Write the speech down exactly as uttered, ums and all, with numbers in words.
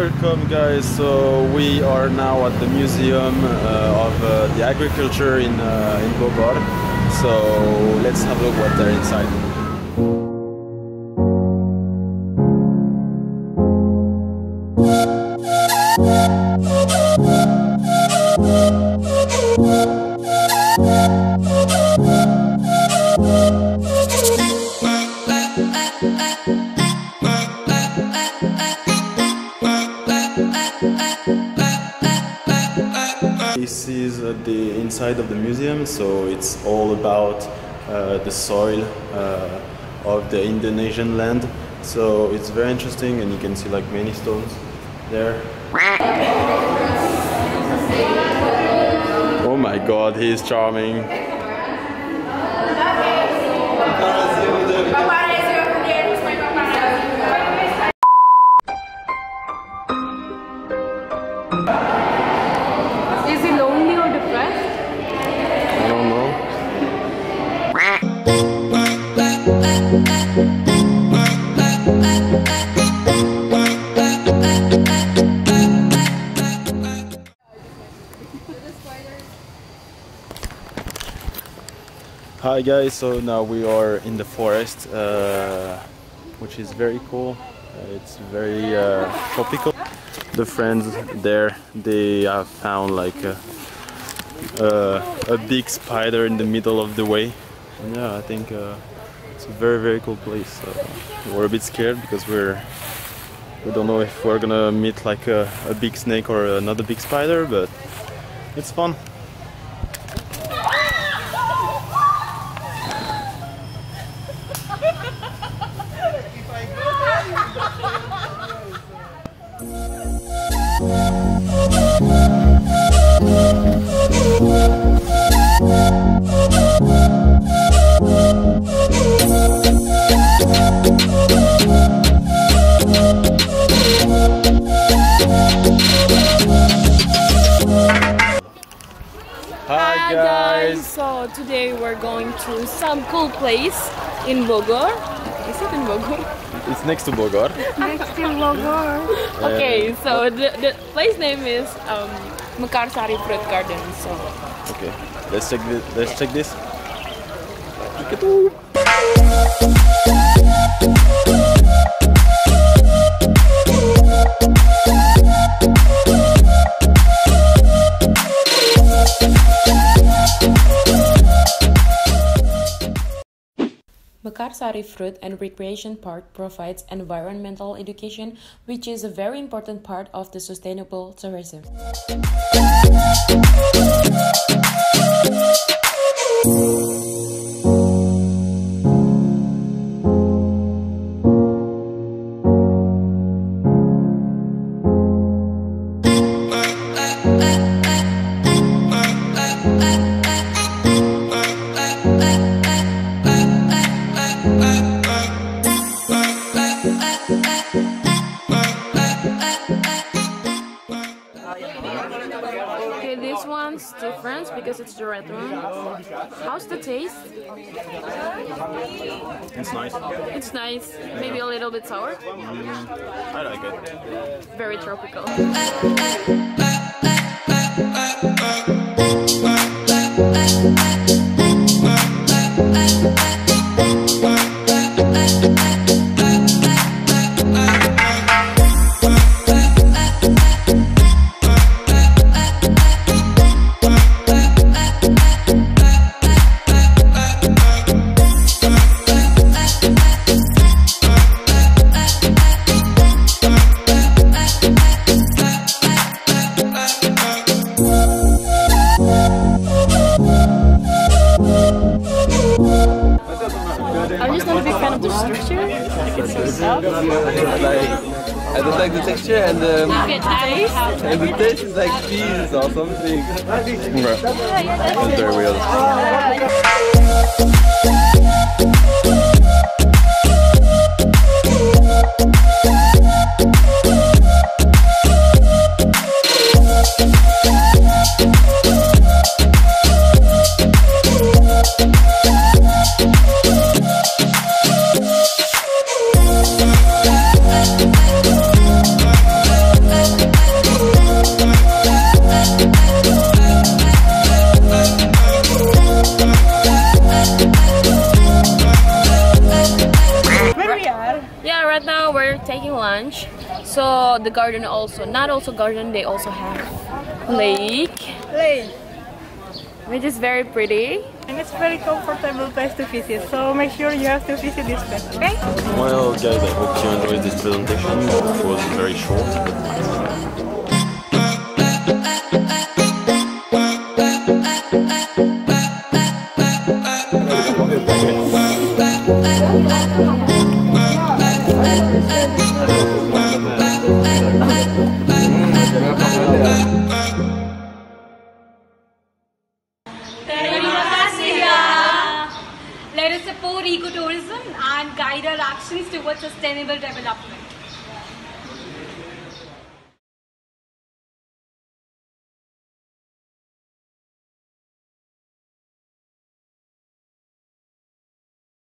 welcome guys. So we are now at the museum uh, of uh, the agriculture in, uh, in Bogor, so let's have a look what they're inside. This is uh, the inside of the museum, so it's all about uh, the soil uh, of the Indonesian land. So it's very interesting, and you can see like many stones there. Oh my god, he's charming. Hi guys, so now we are in the forest, uh, which is very cool. Uh, it's very uh, tropical. The friends there, they have found like a, uh, a big spider in the middle of the way. And yeah, I think uh, it's a very very cool place. So we're a bit scared because we're we don't know if we're gonna meet like a, a big snake or another big spider, but it's fun. Hi guys! So today we're going to some cool place in Bogor. Is it in Bogor? It's next to Bogor. Next to Bogor. Okay, so the, the place name is um, Mekarsari Fruit Gardens. So. Okay, let's check this. Let's check this. Karsari Fruit and Recreation Park provides environmental education, which is a very important part of the sustainable tourism. This one's different because it's the red one. How's the taste? It's nice. It's nice. Maybe a little bit sour. Mm, I like it. Very tropical. I don't like the texture and the, and the taste is like cheese or something. It's very weird. now we're taking lunch. So the garden also, not also garden, they also have lake. Lake. Which is very pretty. And it's very comfortable place to visit, so make sure you have to visit this place, okay? Well guys, I hope you enjoyed this presentation. It was very short. Tourism and guide our actions towards sustainable development.